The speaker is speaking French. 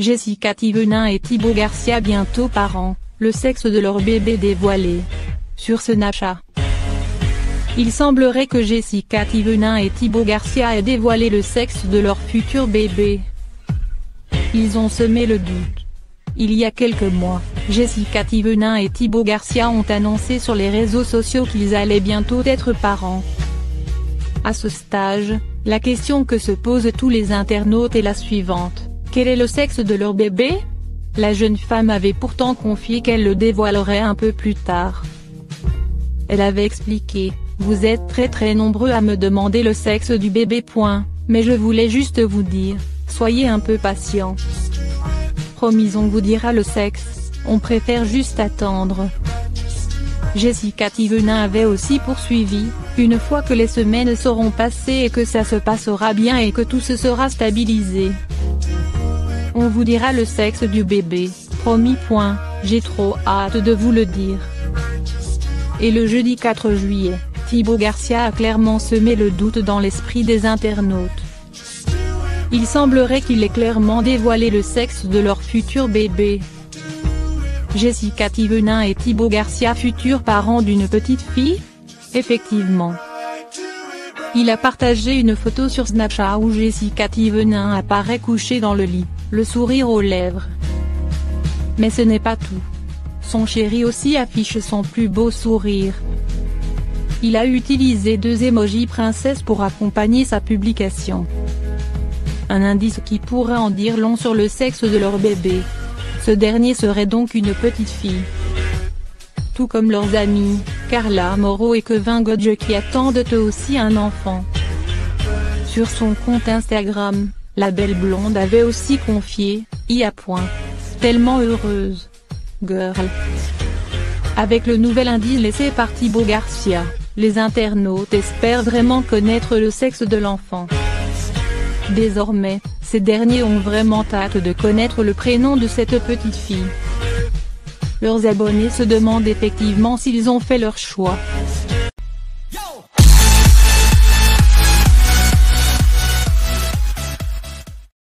Jessica Thivenin et Thibault Garcia bientôt parents, le sexe de leur bébé dévoilé. Sur Snapchat. Il semblerait que Jessica Thivenin et Thibault Garcia aient dévoilé le sexe de leur futur bébé. Ils ont semé le doute. Il y a quelques mois, Jessica Thivenin et Thibault Garcia ont annoncé sur les réseaux sociaux qu'ils allaient bientôt être parents. À ce stage, la question que se posent tous les internautes est la suivante. Quel est le sexe de leur bébé? La jeune femme avait pourtant confié qu'elle le dévoilerait un peu plus tard. Elle avait expliqué « Vous êtes très nombreux à me demander le sexe du bébé. Mais je voulais juste vous dire, soyez un peu patients. Promis, on vous dira le sexe, on préfère juste attendre. » Jessica Thivenin avait aussi poursuivi « Une fois que les semaines seront passées et que ça se passera bien et que tout se sera stabilisé. On vous dira le sexe du bébé, promis. J'ai trop hâte de vous le dire. » Et le jeudi 4 juillet, Thibault Garcia a clairement semé le doute dans l'esprit des internautes. Il semblerait qu'il ait clairement dévoilé le sexe de leur futur bébé. Jessica Thivenin et Thibault Garcia, futurs parents d'une petite fille? Effectivement. Il a partagé une photo sur Snapchat où Jessica Thivenin apparaît couchée dans le lit, le sourire aux lèvres. Mais ce n'est pas tout. Son chéri aussi affiche son plus beau sourire. Il a utilisé 2 émojis princesse pour accompagner sa publication. Un indice qui pourrait en dire long sur le sexe de leur bébé. Ce dernier serait donc une petite fille. Tout comme leurs amis, Carla Moreau et Kevin Godge, qui attendent eux aussi un enfant. Sur son compte Instagram, la belle blonde avait aussi confié « Tellement heureuse. Girl. » Avec le nouvel indice laissé par Thibault Garcia, les internautes espèrent vraiment connaître le sexe de l'enfant. Désormais, ces derniers ont vraiment hâte de connaître le prénom de cette petite fille. Leurs abonnés se demandent effectivement s'ils ont fait leur choix.